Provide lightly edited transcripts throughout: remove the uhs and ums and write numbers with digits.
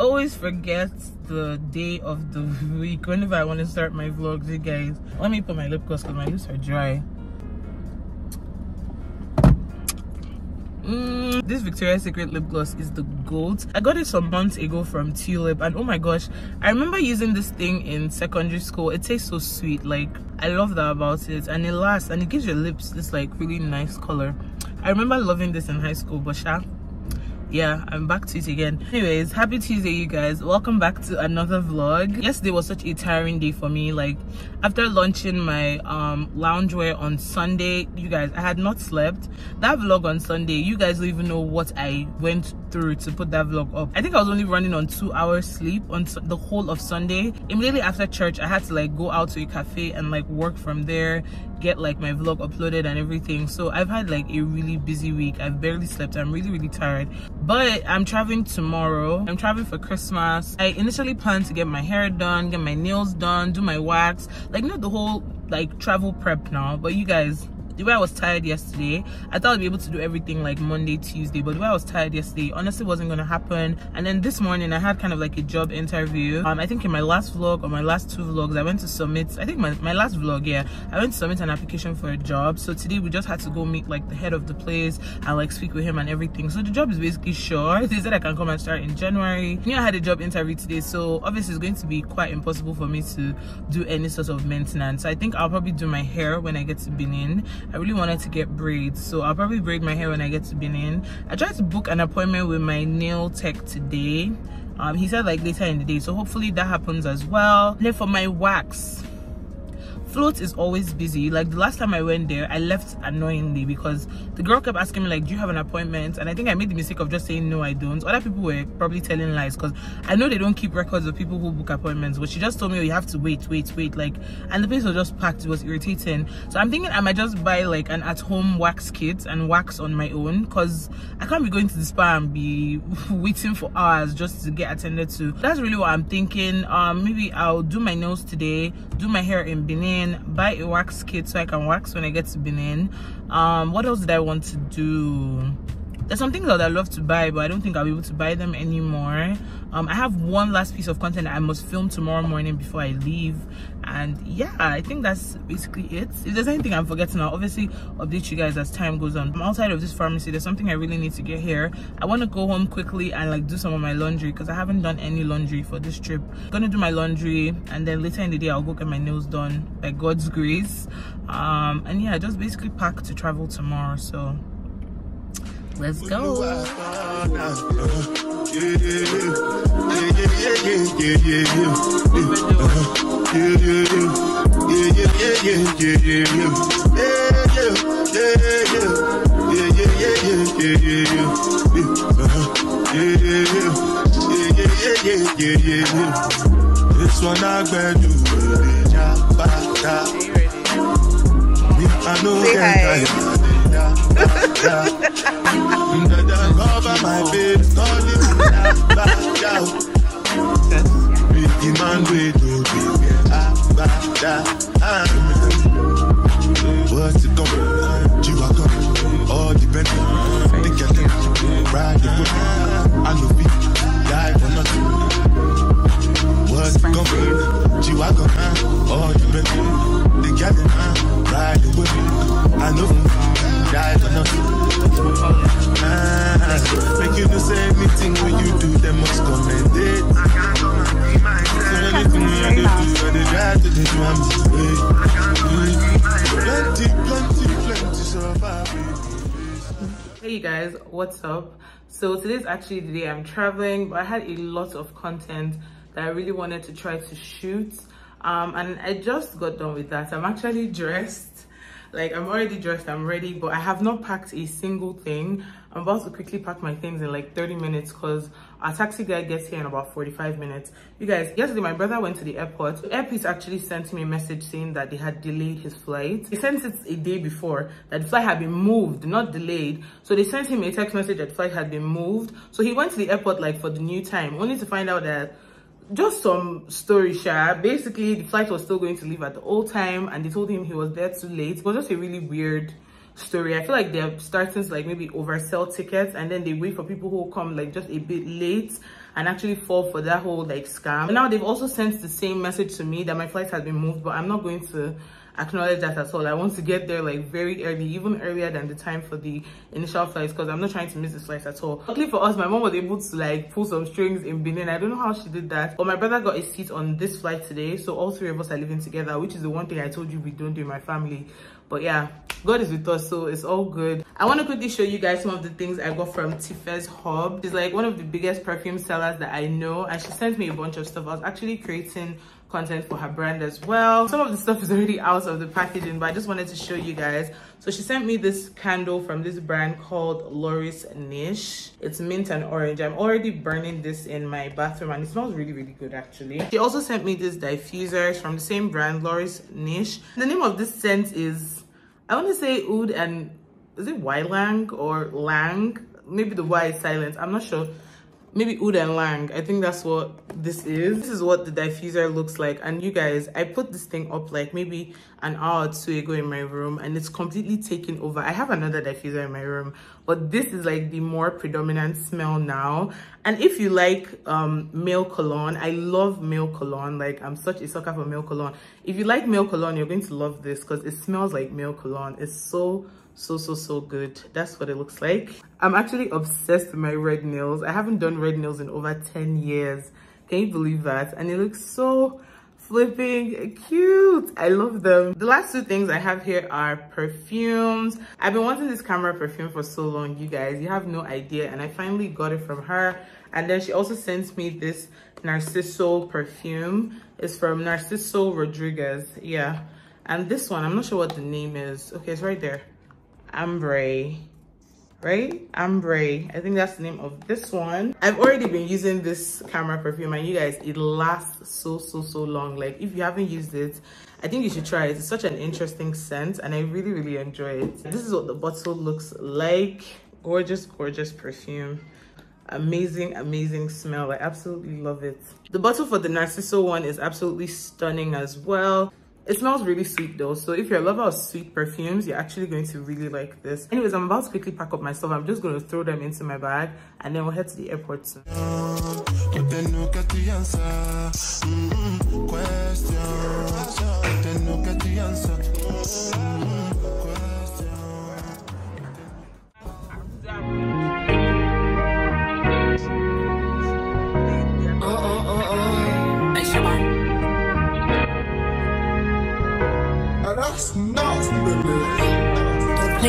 always forget the day of the week whenever I want to start my vlogs, you guys. Let me put my lip gloss because my lips are dry. This Victoria's Secret lip gloss is the gold. I got it some months ago from Tulip, and oh my gosh, I remember using this thing in secondary school. It tastes so sweet, like I love that about it, and it lasts and it gives your lips this like really nice color. I remember loving this in high school, but yeah, I'm back to it again. Anyways, happy Tuesday, you guys. Welcome back to another vlog. Yesterday was such a tiring day for me. Like, after launching my loungewear on Sunday, you guys, I had not slept. That vlog on Sunday, you guys don't even know what I went through to put that vlog up. I think I was only running on 2 hours sleep on the whole of Sunday. Immediately after church, I had to like go out to a cafe and like work from there, get like my vlog uploaded and everything. So I've had like a really busy week. I've barely slept. I'm really tired. But I'm traveling tomorrow. I'm traveling for Christmas. I initially planned to get my hair done, get my nails done, do my wax, like not the whole like travel prep now. But you guys, the way I was tired yesterday, I thought I'd be able to do everything like Monday, Tuesday, but the way I was tired yesterday honestly wasn't gonna happen. And then this morning I had kind of like a job interview. I think in my last vlog or my last two vlogs, I went to submit, I think my last vlog, yeah, I went to submit an application for a job. So today we just had to go meet like the head of the place and like speak with him and everything. So the job is basically sure. They said I can come and start in January. You know, I had a job interview today, so obviously it's going to be quite impossible for me to do any sort of maintenance. So I think I'll probably do my hair when I get to Benin. I really wanted to get braids, so I'll probably braid my hair when I get to Benin. I tried to book an appointment with my nail tech today. He said like later in the day, so hopefully that happens as well. And then for my wax, Float is always busy. Like the last time I went there, I left annoyingly because the girl kept asking me like, do you have an appointment? And I think I made the mistake of just saying no, I don't. Other people were probably telling lies because I know they don't keep records of people who book appointments, but she just told me, oh, you have to wait, like, and the place was just packed. It was irritating. So I'm thinking I might just buy like an at-home wax kit and wax on my own, because I can't be going to the spa and be waiting for hours just to get attended to. That's really what I'm thinking. Maybe I'll do my nails today, do my hair in Benin, buy a wax kit so I can wax when I get to Benin. What else did I want to do? There's some things that I love to buy, but I don't think I'll be able to buy them anymore. I have one last piece of content I must film tomorrow morning before I leave, and yeah, I think that's basically it. If there's anything I'm forgetting, I'll obviously update you guys as time goes on. I'm outside of this pharmacy. There's something I really need to get here. I want to go home quickly and like do some of my laundry, because I haven't done any laundry for this trip. I'm gonna do my laundry, and then later in the day I'll go get my nails done by God's grace. And yeah, just basically pack to travel tomorrow. So let's go. This one I bet you I know. I know. Dive or nothing. Make you do say anything when you do, they must commend it. So anything I do, I do that to the drums. Plenty survive. Hey you guys, what's up? So today's actually the day I'm traveling, but I had a lot of content that I really wanted to try to shoot. And I just got done with that. I'm actually dressed. Like, I'm already dressed, I'm ready, but I have not packed a single thing. I'm about to quickly pack my things in like 30 minutes because our taxi guy gets here in about 45 minutes. You guys, yesterday my brother went to the airport. The airport actually sent me a message saying that they had delayed his flight. He sent it a day before, that the flight had been moved, not delayed. So they sent him a text message that the flight had been moved. So he went to the airport like for the new time, only to find out that just some story, Sha. Basically, the flight was still going to leave at the old time, and they told him he was there too late. It was just a really weird story. I feel like they're starting to like maybe oversell tickets, and then they wait for people who come like just a bit late and actually fall for that whole like scam. And now they've also sent the same message to me that my flight has been moved, but I'm not going to acknowledge that at all. I want to get there like very early, even earlier than the time for the initial flights, because I'm not trying to miss this flight at all. Luckily for us, my mom was able to like pull some strings in Benin. I don't know how she did that, but my brother got a seat on this flight today, so all three of us are living together, which is the one thing I told you we don't do in my family. But yeah, God is with us, so it's all good. I want to quickly show you guys some of the things I got from Tife's Hub. She's like one of the biggest perfume sellers that I know, and she sent me a bunch of stuff. I was actually creating content for her brand as well. Some of the stuff is already out of the packaging, but I just wanted to show you guys. So she sent me this candle from this brand called Loris Niche. It's mint and orange. I'm already burning this in my bathroom and it smells really, really good actually. She also sent me this diffuser from the same brand, Loris Niche. The name of this scent is, I want to say Oud and, is it Ylang or Lang? Maybe the Y is silent, I'm not sure. Maybe Oud and Lang, I think that's what this is. This is what the diffuser looks like. And you guys, I put this thing up like maybe an hour or two ago in my room and it's completely taken over. I have another diffuser in my room, but this is like the more predominant smell now. And if you like male cologne, I love male cologne. Like I'm such a sucker for male cologne. If you like male cologne, you're going to love this because it smells like male cologne. It's so good. That's what it looks like. I'm actually obsessed with my red nails. I haven't done red nails in over 10 years. Can you believe that? And it looks so flipping cute. I love them. The last two things I have here are perfumes. I've been wanting this Camera perfume for so long, you guys. You have no idea. And I finally got it from her. And then she also sent me this Narciso perfume. It's from Narciso Rodriguez. Yeah. And this one, I'm not sure what the name is. Okay, it's right there. Ambre, right? Ambre, I think that's the name of this one. I've already been using this Camera perfume and you guys, it lasts so long. Like if you haven't used it, I think you should try it. It's such an interesting scent and I really enjoy it. This is what the bottle looks like. Gorgeous perfume. Amazing smell. I absolutely love it. The bottle for the Narciso one is absolutely stunning as well. It smells really sweet though, so if you're a lover of sweet perfumes, you're actually going to really like this. Anyways, I'm about to quickly pack up my stuff. I'm just going to throw them into my bag and then we'll head to the airport soon.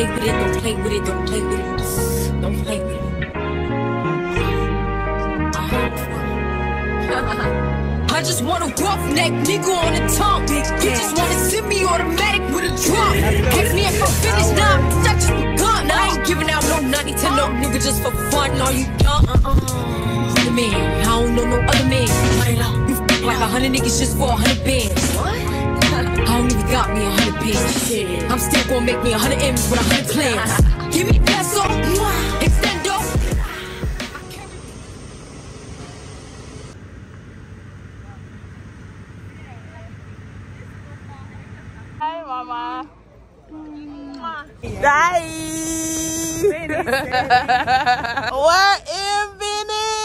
Don't play with it, don't play with it, don't play with it, don't play with it. I just want a rough neck nigga on the tongue. You just want to send me automatic with a drum. Catch me if I'm finished, now nah, I just begun. I ain't giving out no 90 to no nigga just for fun. Are you dumb? The man, I don't know no other man. You f*** like 100 niggas just for 100 bands. What? I don't even got me 100 pieces. Shit. I'm still gonna make me 100 M's with 100 plans. Give me peso, extendo. Hi, mama. Hi. What in Benin?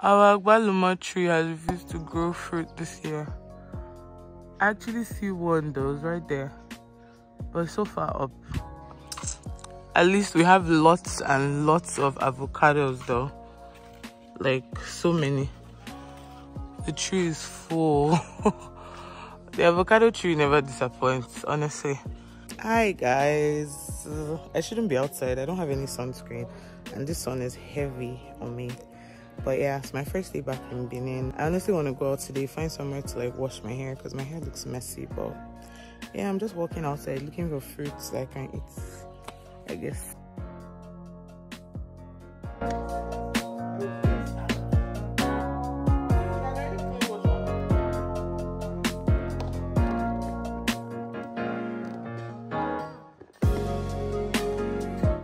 Our agbaluma tree has refused to grow fruit this year. I actually see one though, it's right there, but so far up. At least we have lots and lots of avocados though, like so many. The tree is full. The avocado tree never disappoints, honestly. Hi guys, I shouldn't be outside. I don't have any sunscreen and this sun is heavy on me. But yeah, it's my first day back in Benin. I honestly want to go out today, find somewhere to like wash my hair because my hair looks messy. But yeah, I'm just walking outside looking for fruits that I can eat, I guess.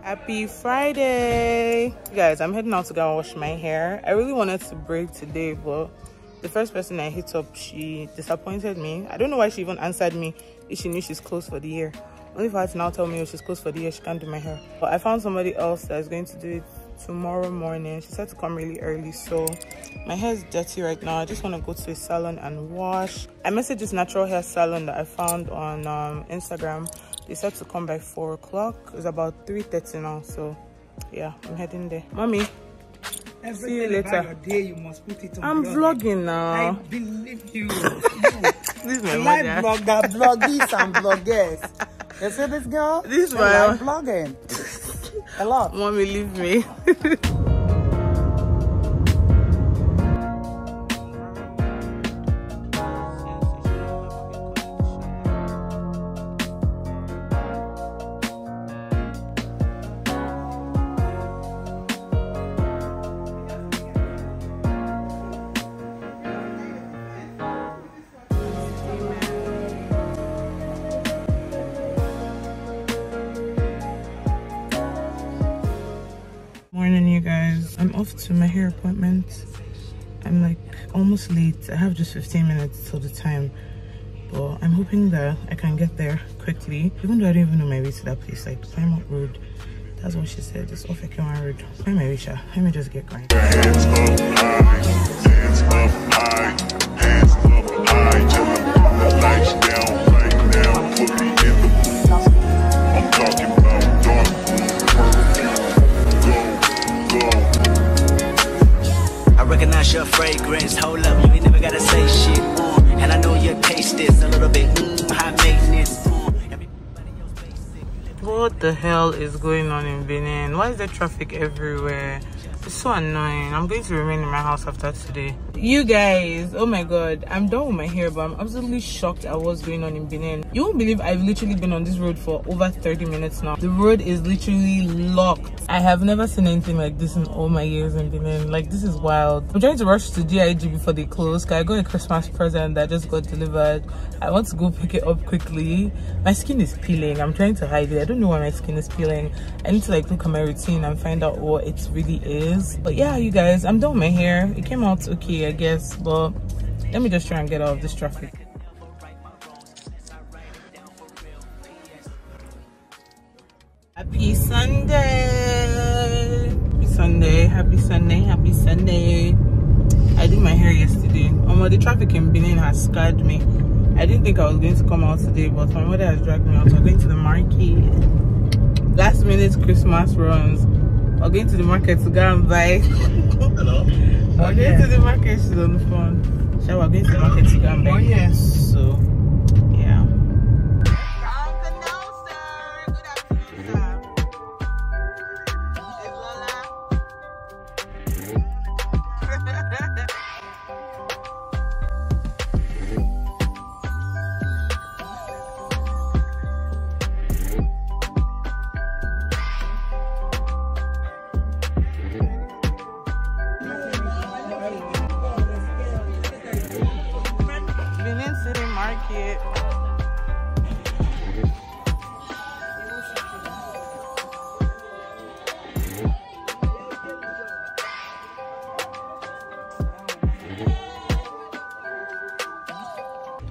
Happy Friday, you guys. I'm heading out to go and wash my hair. I really wanted to break today, but the first person I hit up, she disappointed me. I don't know why she even answered me if she knew she's closed for the year. Only for her to now tell me if she's closed for the year, she can't do my hair. But I found somebody else that's going to do it tomorrow morning. She said to come really early, so my hair is dirty right now. I just want to go to a salon and wash. I messaged this natural hair salon that I found on Instagram. They said to come by 4 o'clock. It's about 3:30 now, so yeah, I'm heading there. Mommy, see you later. Day, you must put it on. I'm vlogging now. I believe you. This is my blogger, bloggies and bloggers. You see this girl? This is my blogging. A lot. Mommy, leave me. I'm off to my hair appointment. I'm like almost late. I have just 15 minutes till the time, but I'm hoping that I can get there quickly, even though I don't even know my way to that place, like Plymouth Road. That's what she said, it's off Ekema Road. I'm Arisha. Let me just get going. Hands up high, hands up high, hands up high. The lights down right now, put me in the mood. I'm talking about dark. I recognize your fragrance, hold up, you ain't never gotta say shit, and I know your taste is a little bit high maintenance. What the hell is going on in Benin? Why is there traffic everywhere? It's so annoying. I'm going to remain in my house after today. You guys, oh my god, I'm done with my hair, but I'm absolutely shocked at what's going on in Benin. You won't believe I've literally been on this road for over 30 minutes now. The road is literally locked. I have never seen anything like this in all my years in Benin. Like, this is wild. I'm trying to rush to DIG before they close. I got a Christmas present that just got delivered. I want to go pick it up quickly. My skin is peeling. I'm trying to hide it. I don't know why my skin is peeling. I need to like look at my routine and find out what it really is. But yeah, you guys, I'm done with my hair. It came out okay, I guess, but let me just try and get out of this traffic. Happy Sunday. Happy Sunday, happy Sunday, happy Sunday. I did my hair yesterday. The traffic in Benin has scared me. I didn't think I was going to come out today, but my mother has dragged me out. I'm going to the market. Last minute Christmas runs. I'll go into the market to go and buy. Hello? I'll go into the market, she's on the phone. Shall we go into the market to go and buy? Oh, yes. So, yeah.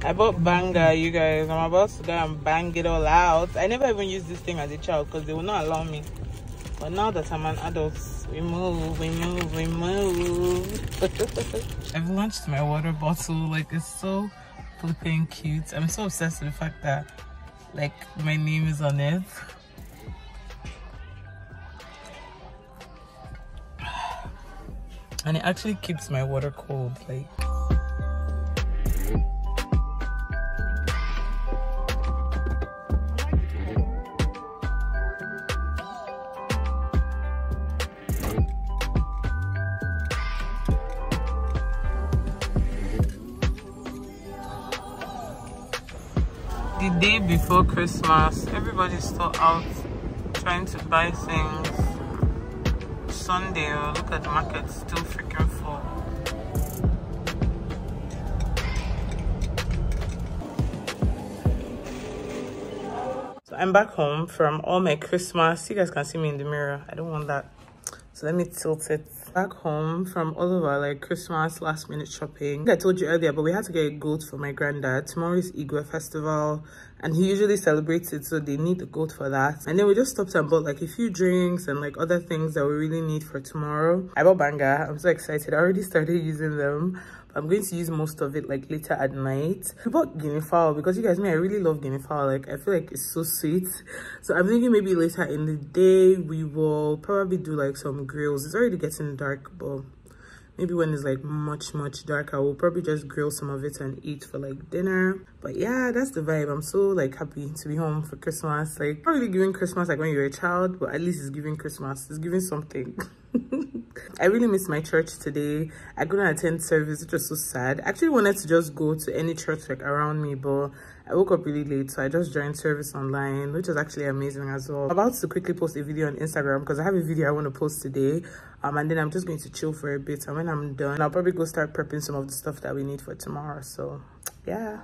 I bought banger, you guys. I'm about to go and bang it all out. I never even used this thing as a child because they would not allow me. But now that I'm an adult, we move. I've launched my water bottle. Like, it's so flipping cute. I'm so obsessed with the fact that, like, my name is on it. And it actually keeps my water cold, like. the day before Christmas, everybody's still out trying to buy things. Sunday, oh, look at the market, still freaking full. So I'm back home from all my Christmas. You guys can see me in the mirror. I don't want that. So let me tilt it. Back home from all of our like Christmas last minute shopping. I told you earlier, but we had to get a goat for my granddad. Tomorrow is Igwe festival and he usually celebrates it, so they need the goat for that. And then we just stopped and bought like a few drinks and like other things that we really need for tomorrow. I bought banga. I'm so excited. I already started using them. I'm going to use most of it like later at night. We bought guinea fowl because you guys know I really love guinea fowl. Like I feel like it's so sweet. So I'm thinking maybe later in the day we will probably do like some grills. It's already getting dark, but maybe when it's like much darker we'll probably just grill some of it and eat for like dinner. But yeah, that's the vibe. I'm so like happy to be home for Christmas. Like not really giving Christmas like when you're a child, but at least it's giving Christmas. It's giving something. I really missed my church today. I couldn't attend service, which was so sad. I actually wanted to just go to any church like around me, but I woke up really late, so I just joined service online, which was actually amazing as well. I'm about to quickly post a video on Instagram because I have a video I want to post today, and then I'm just going to chill for a bit, and when I'm done I'll probably go start prepping some of the stuff that we need for tomorrow. So yeah.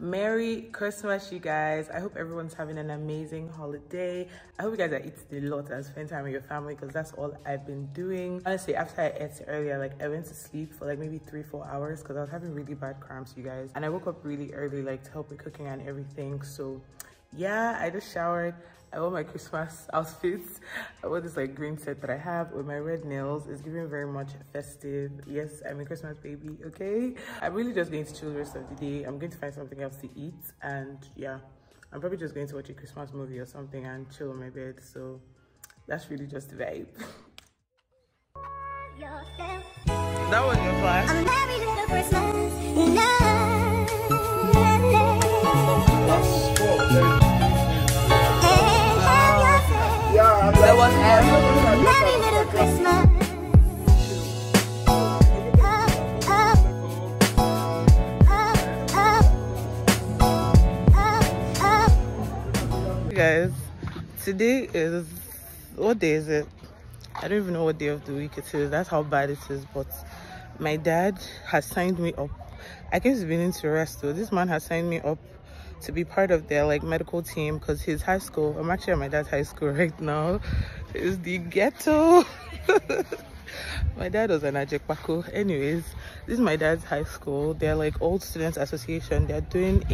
Merry Christmas, you guys. I hope everyone's having an amazing holiday. I hope you guys are eating a lot and spending time with your family, because that's all I've been doing. Honestly, after I ate earlier, like I went to sleep for like maybe 3-4 hours because I was having really bad cramps, you guys. And I woke up really early like to help with cooking and everything. So yeah, I just showered. I wore my Christmas outfits. I wore this like green set that I have with my red nails. It's giving very much festive. Yes, I'm a Christmas baby, okay? I'm really just going to chill the rest of the day. I'm going to find something else to eat, and yeah, I'm probably just going to watch a Christmas movie or something and chill on my bed. So that's really just the vibe. That was your class. I'm happy little Christmas. Merry little Christmas. Guys, today is, what day is it? I don't even know what day of the week it is. That's how bad it is. But my dad has signed me up. I guess he's beginning to rest though. This man has signed me up to be part of their like medical team, because his high school, I'm actually at my dad's high school right now, is the ghetto. My dad was an ajekpako. Anyways, this is my dad's high school. They're like old students association. They're doing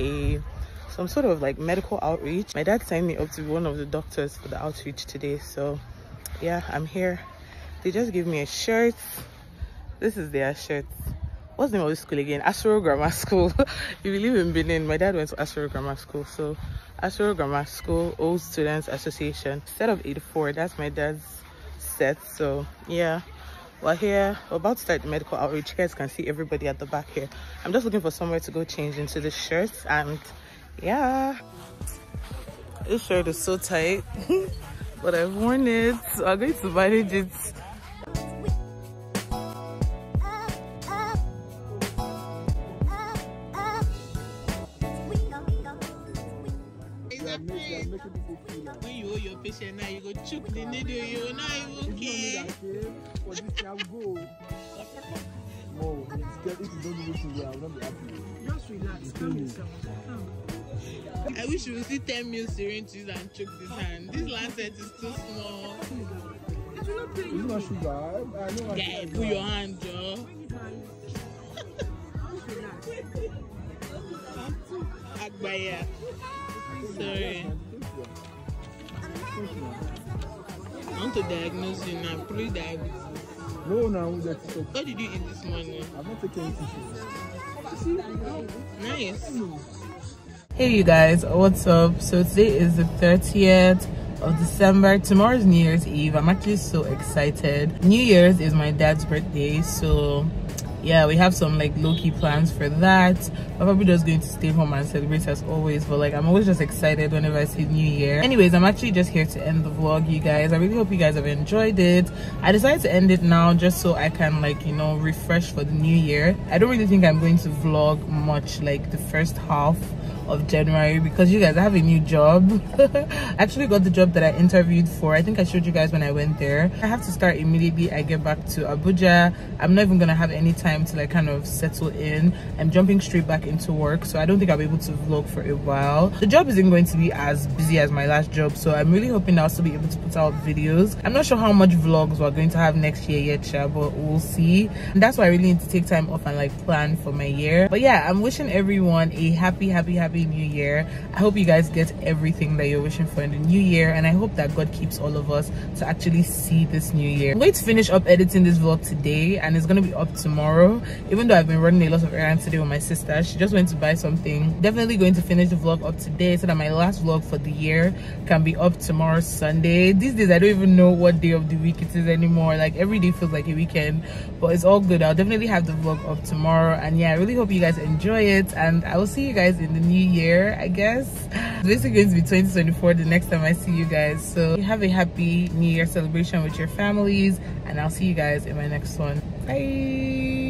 some sort of like medical outreach. My dad signed me up to be one of the doctors for the outreach today. So yeah, I'm here. They just gave me a shirt. This is their shirt. What's the name of this school again? Astero Grammar School. If you live in Benin, my dad went to Astero Grammar School, so Astero Grammar School Old Students Association. Set of 84, that's my dad's set. So yeah, we're here. We're about to start the medical outreach. You guys can see everybody at the back here. I'm just looking for somewhere to go change into the shirts, and yeah, this shirt is so tight but I've worn it, so I'm going to manage it. When you hold your patient now, you go chook the needle, you know it's okay. For this now, go. No, if you don't do this, you will not be happy. Just relax, calm yourself. I wish you would see 10 mil syringes and choke this hand. This lancet is too small. It will not pay you. It's not sugar. I yeah, put your hand, Joe. Agbaya. Sorry. I want to diagnose you now. Pre-diabetes. No, no, that's okay. What did you eat this morning? I'm not taking anything. Nice. Hey you guys, what's up? So today is the 30th of December. Tomorrow's New Year's Eve. I'm actually so excited. New Year's is my dad's birthday, so yeah, we have some like low-key plans for that. I'm probably just going to stay home and celebrate as always, but like I'm always just excited whenever I see New Year. Anyways, I'm actually just here to end the vlog, you guys. I really hope you guys have enjoyed it. I decided to end it now just so I can like, you know, refresh for the new year. I don't really think I'm going to vlog much like the first half of January because you guys, I have a new job. I actually got the job that I interviewed for. I think I showed you guys when I went there. I have to start immediately. I get back to Abuja. I'm not even gonna have any time to like kind of settle in. I'm jumping straight back into work, so I don't think I'll be able to vlog for a while. The job isn't going to be as busy as my last job, so I'm really hoping I'll still be able to put out videos. I'm not sure how much vlogs we're going to have next year yet, but we'll see. And that's why I really need to take time off and like plan for my year. But yeah, I'm wishing everyone a happy New Year. I hope you guys get everything that you're wishing for in the new year, and I hope that God keeps all of us to actually see this new year. I'm going to finish up editing this vlog today, and it's going to be up tomorrow, even though I've been running a lot of errands today with my sister. She just went to buy something. Definitely going to finish the vlog up today so that my last vlog for the year can be up tomorrow, Sunday. These days I don't even know what day of the week it is anymore. Like every day feels like a weekend, but it's all good. I'll definitely have the vlog up tomorrow, and yeah, I really hope you guys enjoy it, and I will see you guys in the new year, I guess. It's basically going to be 2024 the next time I see you guys, so have a happy new year celebration with your families, and I'll see you guys in my next one. Bye.